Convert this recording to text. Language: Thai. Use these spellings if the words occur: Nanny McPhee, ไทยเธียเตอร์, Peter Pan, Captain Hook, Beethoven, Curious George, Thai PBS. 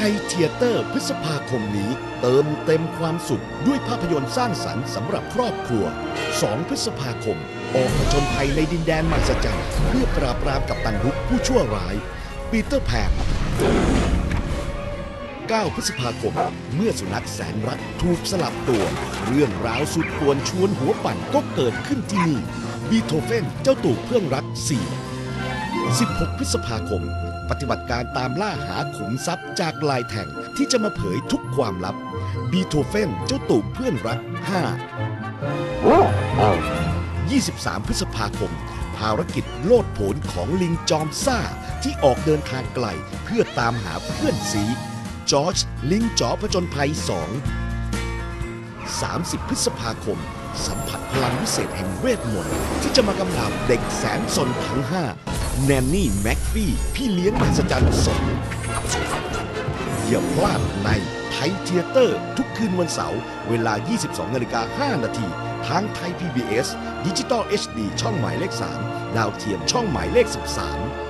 ทยเธียเตอร์พฤษภาคมนี้เติมเต็มความสุขด้วยภาพยนตร์สร้างสรรค์สำหรับครอบครัว2พฤษภาคมออกผจญภัยในดินแดนมหัศจรรย์เพื่อปราบปรามกัปตันฮุกผู้ชั่วร้ายปีเตอร์แพน9พฤษภาคมเมื่อสุนัขแสนรักถูกสลับตัวเรื่องราวสุดกวนชวนหัวปั่นก็เกิดขึ้นที่นี่บีโธเฟนเจ้าตูบเพื่อนรัก4 16พฤษภาคมปฏิบัติการตามล่าหาขุมทรัพย์จากลายแทงที่จะมาเผยทุกความลับบีโธเฟนเจ้าตูบเพื่อนรัก5 23พฤษภาคมภารกิจโลดโผนของลิงจอมซ่าที่ออกเดินทางไกลเพื่อตามหาเพื่อนสีจอร์จลิงจ๋อผจญภัย2 30พฤษภาคมสัมผัสพลังวิเศษแห่งเวทมนต์ที่จะมากำราบเด็กแสนสนทั้ง5แนนนี่แม็กฟี่พี่เลี้ยงมหัศจรรย์2อย่าพลาดในไทยเธียเตอร์ทุกคืนวันเสาร์เวลา 22:05 น.ทางไทย PBS ดิจิตอล HD ช่องหมายเลข3ดาวเทียมช่องหมายเลข13